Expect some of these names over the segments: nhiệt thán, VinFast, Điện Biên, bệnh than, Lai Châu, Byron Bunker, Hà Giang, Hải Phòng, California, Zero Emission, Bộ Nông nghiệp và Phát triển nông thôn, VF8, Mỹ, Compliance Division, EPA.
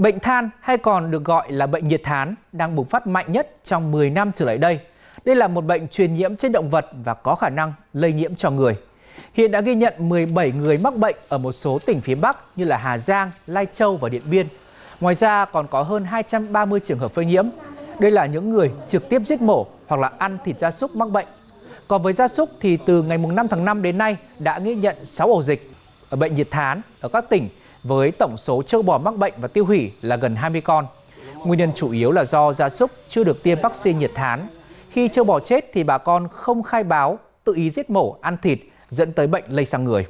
Bệnh than hay còn được gọi là bệnh nhiệt thán đang bùng phát mạnh nhất trong 10 năm trở lại đây. Đây là một bệnh truyền nhiễm trên động vật và có khả năng lây nhiễm cho người. Hiện đã ghi nhận 17 người mắc bệnh ở một số tỉnh phía Bắc như là Hà Giang, Lai Châu và Điện Biên. Ngoài ra còn có hơn 230 trường hợp phơi nhiễm. Đây là những người trực tiếp giết mổ hoặc là ăn thịt gia súc mắc bệnh. Còn với gia súc thì từ ngày 5 tháng 5 đến nay đã ghi nhận 6 ổ dịch ở bệnh nhiệt thán ở các tỉnh với tổng số trâu bò mắc bệnh và tiêu hủy là gần 20 con. Nguyên nhân chủ yếu là do gia súc chưa được tiêm vaccine nhiệt thán. Khi trâu bò chết thì bà con không khai báo, tự ý giết mổ, ăn thịt, dẫn tới bệnh lây sang người.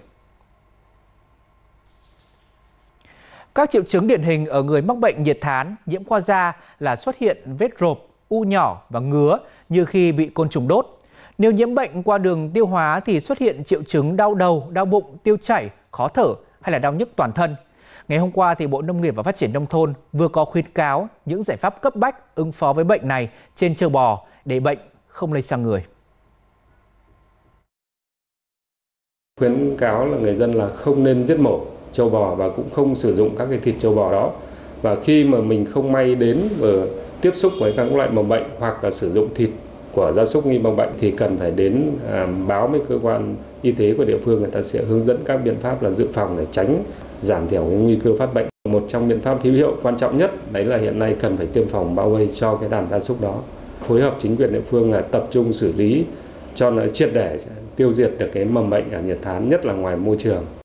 Các triệu chứng điển hình ở người mắc bệnh nhiệt thán nhiễm qua da là xuất hiện vết rộp, u nhỏ và ngứa như khi bị côn trùng đốt. Nếu nhiễm bệnh qua đường tiêu hóa thì xuất hiện triệu chứng đau đầu, đau bụng, tiêu chảy, khó thở hay là đau nhức toàn thân. Ngày hôm qua thì Bộ Nông nghiệp và Phát triển nông thôn vừa có khuyến cáo những giải pháp cấp bách ứng phó với bệnh này trên trâu bò để bệnh không lây sang người. Khuyến cáo là người dân là không nên giết mổ trâu bò và cũng không sử dụng các cái thịt trâu bò đó. Và khi mà mình không may đến và tiếp xúc với các loại mầm bệnh hoặc là sử dụng thịt của gia súc nghi mầm bệnh thì cần phải đến báo với cơ quan y tế của địa phương, người ta sẽ hướng dẫn các biện pháp là dự phòng để tránh giảm thiểu cái nguy cơ phát bệnh. Một trong biện pháp hữu hiệu quan trọng nhất đấy là hiện nay cần phải tiêm phòng bao vây cho cái đàn gia súc đó. Phối hợp chính quyền địa phương là tập trung xử lý cho nó triệt để tiêu diệt được cái mầm bệnh ở nhiệt thán, nhất là ngoài môi trường.